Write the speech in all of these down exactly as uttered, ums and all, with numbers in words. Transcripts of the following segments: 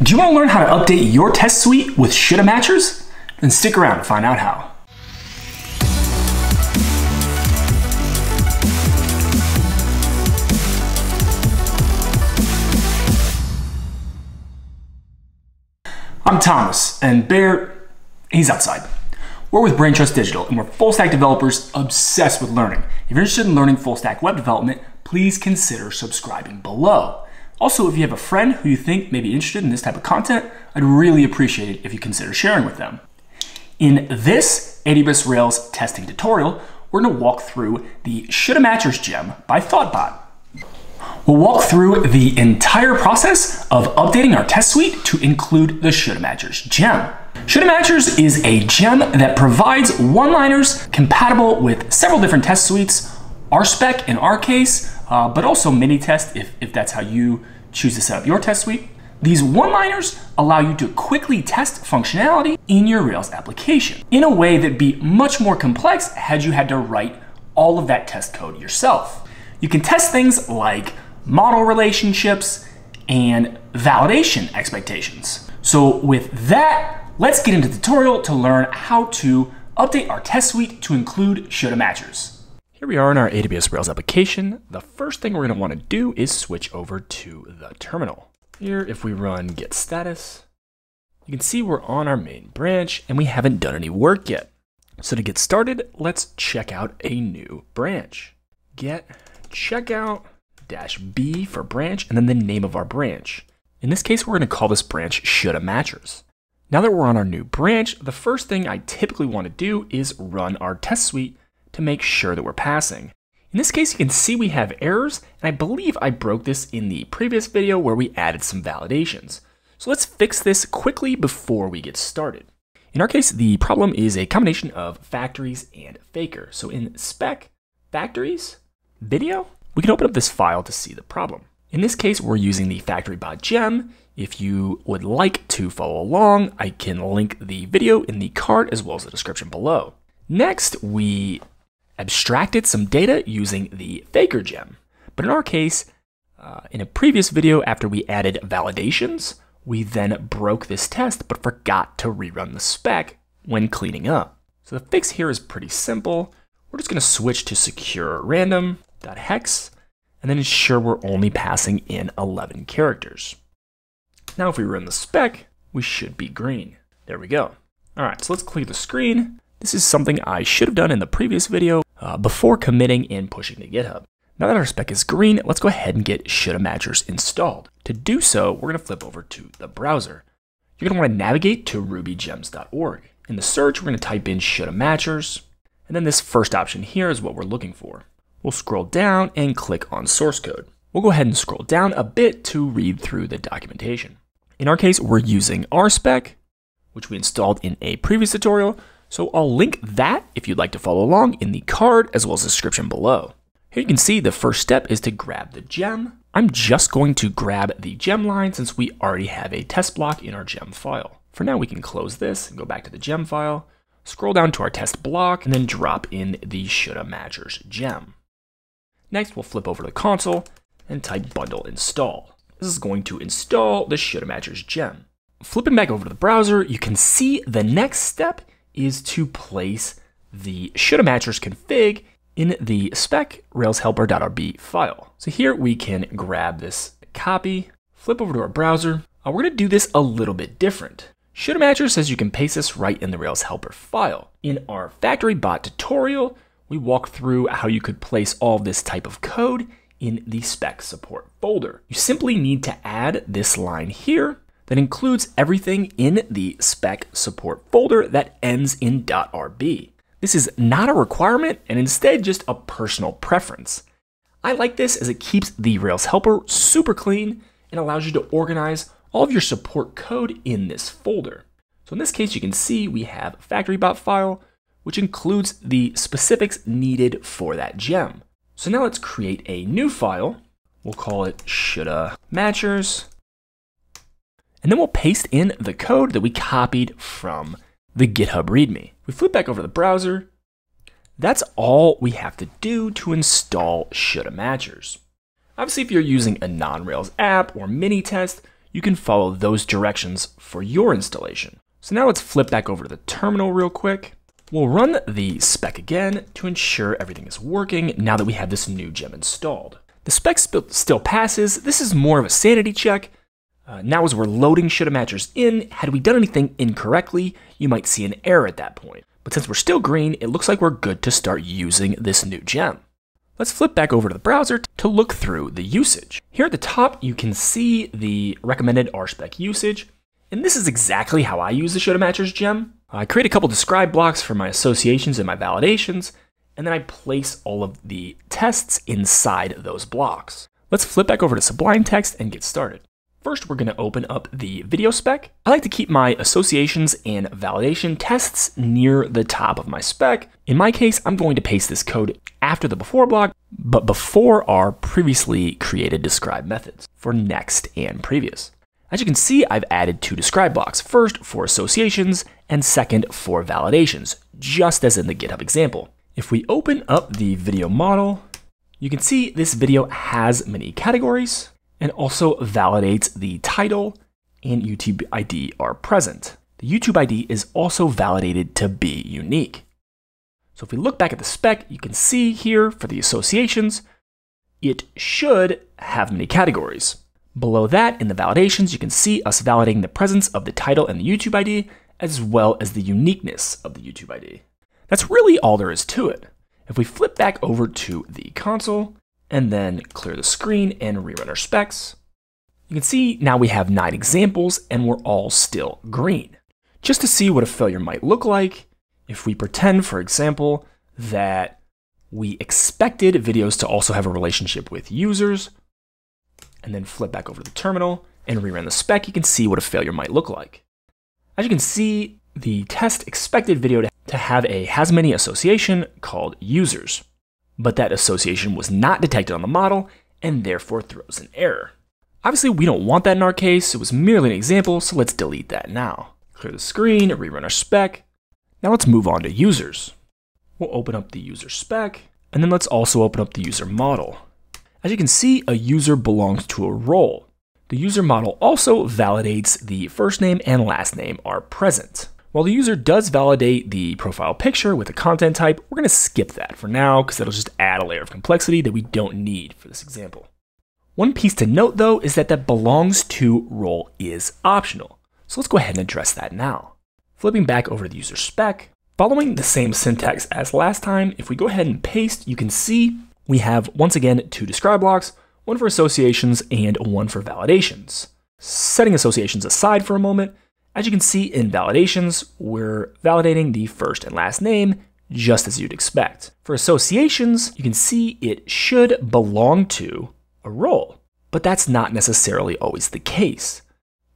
Do you want to learn how to update your test suite with Shoulda Matchers? Then stick around to find out how. I'm Thomas, and Bear, he's outside. We're with Brain Trust Digital, and we're full stack developers obsessed with learning. If you're interested in learning full stack web development, please consider subscribing below. Also, if you have a friend who you think may be interested in this type of content, I'd really appreciate it if you consider sharing with them. In this A W S Rails testing tutorial, we're gonna walk through the Shoulda Matchers gem by Thoughtbot. We'll walk through the entire process of updating our test suite to include the Shoulda Matchers gem. Shoulda Matchers is a gem that provides one-liners compatible with several different test suites, RSpec in our case, uh, but also Minitest if, if that's how you choose to set up your test suite. These one-liners allow you to quickly test functionality in your Rails application in a way that'd be much more complex had you had to write all of that test code yourself. You can test things like model relationships, and validation expectations. So with that, let's get into the tutorial to learn how to update our test suite to include Shoulda Matchers. Here we are in our A W S Rails application. The first thing we're gonna wanna do is switch over to the terminal. Here, if we run git status, you can see we're on our main branch and we haven't done any work yet. So to get started, let's check out a new branch. Get checkout dash B for branch, and then the name of our branch. In this case, we're gonna call this branch Shoulda Matchers. Now that we're on our new branch, the first thing I typically wanna do is run our test suite to make sure that we're passing. In this case, you can see we have errors, and I believe I broke this in the previous video where we added some validations. So let's fix this quickly before we get started. In our case, the problem is a combination of factories and faker. So in spec, factories, video, we can open up this file to see the problem. In this case, we're using the factory bot gem. If you would like to follow along, I can link the video in the card as well as the description below. Next, we abstracted some data using the faker gem. But in our case, uh, in a previous video after we added validations, we then broke this test but forgot to rerun the spec when cleaning up. So the fix here is pretty simple. We're just gonna switch to secure random dot hex and then ensure we're only passing in eleven characters. Now if we run the spec, we should be green. There we go. All right, so let's clear the screen. This is something I should have done in the previous video uh, before committing and pushing to GitHub. Now that our spec is green, let's go ahead and get Shoulda Matchers installed. To do so, we're gonna flip over to the browser. You're gonna wanna navigate to ruby gems dot org. In the search, we're gonna type in Shoulda Matchers, and then this first option here is what we're looking for. We'll scroll down and click on source code. We'll go ahead and scroll down a bit to read through the documentation. In our case, we're using RSpec, which we installed in a previous tutorial. So I'll link that if you'd like to follow along in the card as well as the description below. Here you can see the first step is to grab the gem. I'm just going to grab the gem line since we already have a test block in our gem file. For now, we can close this and go back to the gem file, scroll down to our test block, and then drop in the Shoulda Matchers gem. Next, we'll flip over to the console and type bundle install. This is going to install the Shoulda Matchers gem. Flipping back over to the browser, you can see the next step is to place the Shoulda Matchers config in the spec rails helper dot r b file. So here we can grab this copy, flip over to our browser. Uh, we're gonna do this a little bit different. Shoulda Matchers says you can paste this right in the Rails helper file. In our factory bot tutorial, we walked through how you could place all this type of code in the spec support folder. You simply need to add this line here that includes everything in the spec support folder that ends in .rb. This is not a requirement and instead just a personal preference. I like this as it keeps the Rails helper super clean and allows you to organize all of your support code in this folder. So in this case, you can see we have a factory bot file, which includes the specifics needed for that gem. So now let's create a new file. We'll call it Shoulda Matchers. And then we'll paste in the code that we copied from the GitHub README. We flip back over to the browser. That's all we have to do to install Shoulda Matchers. Obviously, if you're using a non-Rails app or Minitest, you can follow those directions for your installation. So now let's flip back over to the terminal real quick. We'll run the spec again to ensure everything is working now that we have this new gem installed. The spec still passes. This is more of a sanity check. Uh, now as we're loading Shoulda Matchers in, had we done anything incorrectly, you might see an error at that point. But since we're still green, it looks like we're good to start using this new gem. Let's flip back over to the browser to look through the usage. Here at the top, you can see the recommended RSpec usage. And this is exactly how I use the Shoulda Matchers gem. I create a couple describe blocks for my associations and my validations, and then I place all of the tests inside those blocks. Let's flip back over to Sublime Text and get started. First, we're gonna open up the video spec. I like to keep my associations and validation tests near the top of my spec. In my case, I'm going to paste this code after the before block, but before our previously created describe methods for next and previous. As you can see, I've added two describe blocks, first for associations and second for validations, just as in the GitHub example. If we open up the video model, you can see this video has many categories and also validates the title and YouTube I D are present. The YouTube I D is also validated to be unique. So if we look back at the spec, you can see here for the associations, it should have many categories. Below that, in the validations, you can see us validating the presence of the title and the YouTube I D, as well as the uniqueness of the YouTube I D. That's really all there is to it. If we flip back over to the console, and then clear the screen and rerun our specs, you can see now we have nine examples, and we're all still green. Just to see what a failure might look like, if we pretend, for example, that we expected videos to also have a relationship with users, and then flip back over to the terminal and rerun the spec, you can see what a failure might look like. As you can see, the test expected video to have a has many association called users, but that association was not detected on the model and therefore throws an error. Obviously, we don't want that in our case. It was merely an example, so let's delete that now. Clear the screen, rerun our spec. Now let's move on to users. We'll open up the user spec, and then let's also open up the user model. As you can see, a user belongs to a role. The user model also validates the first name and last name are present. While the user does validate the profile picture with a content type, we're gonna skip that for now because that'll just add a layer of complexity that we don't need for this example. One piece to note though is that that belongs to role is optional. So let's go ahead and address that now. Flipping back over to the user spec, following the same syntax as last time, if we go ahead and paste, you can see we have, once again, two describe blocks, one for associations and one for validations. Setting associations aside for a moment, as you can see in validations, we're validating the first and last name, just as you'd expect. For associations, you can see it should belong to a role, but that's not necessarily always the case.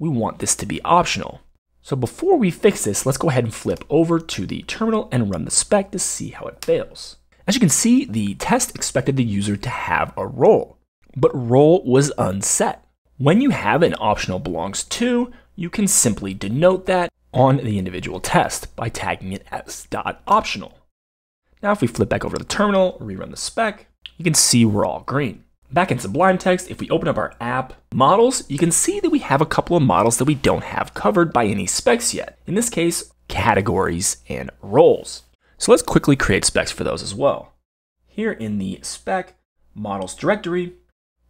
We want this to be optional. So before we fix this, let's go ahead and flip over to the terminal and run the spec to see how it fails. As you can see, the test expected the user to have a role, but role was unset. When you have an optional belongs to, you can simply denote that on the individual test by tagging it as .optional. Now if we flip back over to the terminal, rerun the spec, you can see we're all green. Back in Sublime Text, if we open up our app models, you can see that we have a couple of models that we don't have covered by any specs yet. In this case, categories and roles. So let's quickly create specs for those as well. Here in the spec models directory,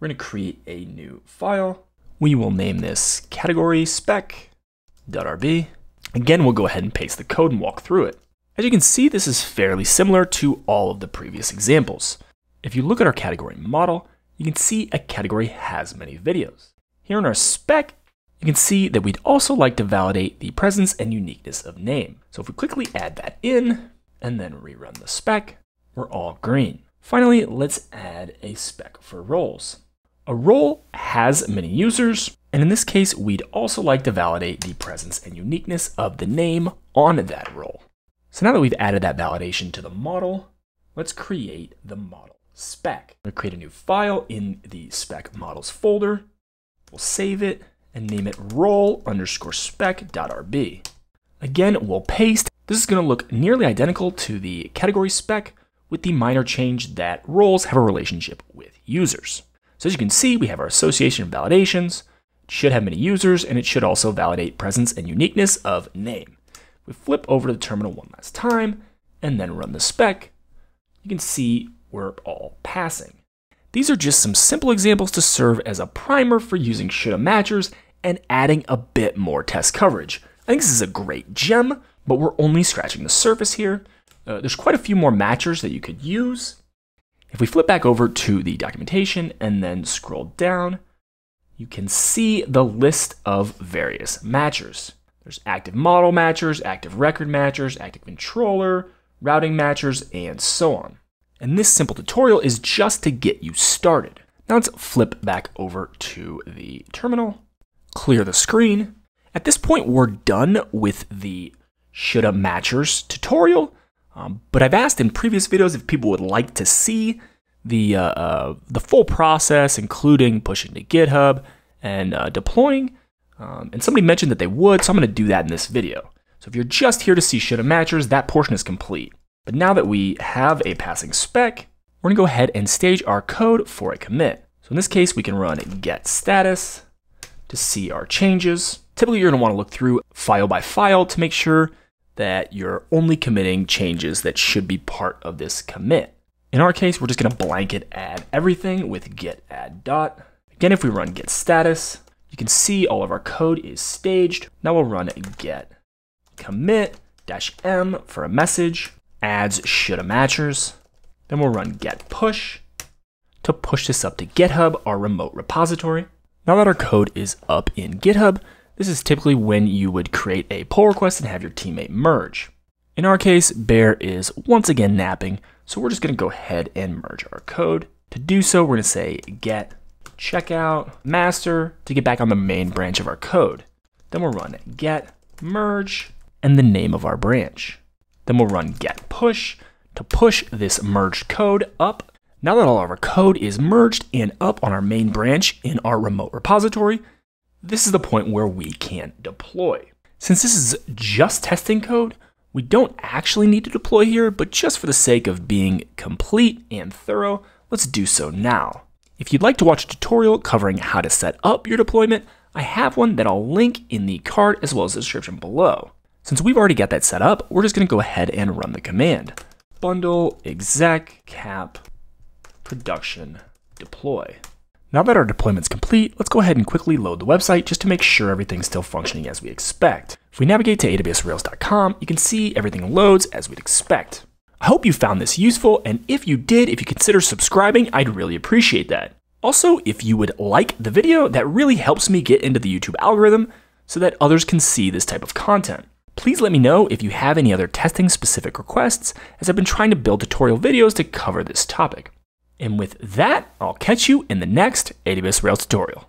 we're going to create a new file. We will name this category spec.rb. Again, we'll go ahead and paste the code and walk through it. As you can see, this is fairly similar to all of the previous examples. If you look at our category model, you can see a category has many videos. Here in our spec, you can see that we'd also like to validate the presence and uniqueness of name. So if we quickly add that in, and then rerun the spec, we're all green. Finally, let's add a spec for roles. A role has many users, and in this case, we'd also like to validate the presence and uniqueness of the name on that role. So now that we've added that validation to the model, let's create the model spec. I'm gonna create a new file in the spec models folder. We'll save it and name it role underscore spec.rb. Again, we'll paste. This is going to look nearly identical to the category spec with the minor change that roles have a relationship with users. So as you can see, we have our association validations, should have many users, and it should also validate presence and uniqueness of name. We flip over to the terminal one last time and then run the spec. You can see we're all passing. These are just some simple examples to serve as a primer for using shoulda matchers and adding a bit more test coverage. I think this is a great gem, but we're only scratching the surface here. Uh, there's quite a few more matchers that you could use. If we flip back over to the documentation and then scroll down, you can see the list of various matchers. There's active model matchers, active record matchers, active controller, routing matchers, and so on. And this simple tutorial is just to get you started. Now let's flip back over to the terminal, clear the screen. At this point, we're done with the shoulda matchers tutorial, um, but I've asked in previous videos if people would like to see the, uh, uh, the full process, including pushing to GitHub and uh, deploying. Um, and somebody mentioned that they would, so I'm going to do that in this video. So if you're just here to see shoulda matchers, that portion is complete. But now that we have a passing spec, we're going to go ahead and stage our code for a commit. So in this case, we can run get status to see our changes. Typically, you're going to want to look through file by file to make sure that you're only committing changes that should be part of this commit. In our case, we're just going to blanket add everything with git add dot. Again, if we run get status, you can see all of our code is staged. Now we'll run get commit dash m for a message, adds shoulda matchers. Then we'll run get push to push this up to GitHub, our remote repository. Now that our code is up in GitHub, this is typically when you would create a pull request and have your teammate merge. In our case, Bear is once again napping, so we're just gonna go ahead and merge our code. To do so, we're gonna say get checkout master to get back on the main branch of our code. Then we'll run get merge and the name of our branch. Then we'll run get push to push this merged code up. Now that all of our code is merged and up on our main branch in our remote repository, this is the point where we can deploy. Since this is just testing code, we don't actually need to deploy here, but just for the sake of being complete and thorough, let's do so now. If you'd like to watch a tutorial covering how to set up your deployment, I have one that I'll link in the card as well as the description below. Since we've already got that set up, we're just going to go ahead and run the command. Bundle exec cap production deploy. Now that our deployment's complete, let's go ahead and quickly load the website just to make sure everything's still functioning as we expect. If we navigate to A W S rails dot com, you can see everything loads as we'd expect. I hope you found this useful, and if you did, if you consider subscribing, I'd really appreciate that. Also, if you would like the video, that really helps me get into the YouTube algorithm so that others can see this type of content. Please let me know if you have any other testing specific requests, as I've been trying to build tutorial videos to cover this topic. And with that, I'll catch you in the next A W S Rails tutorial.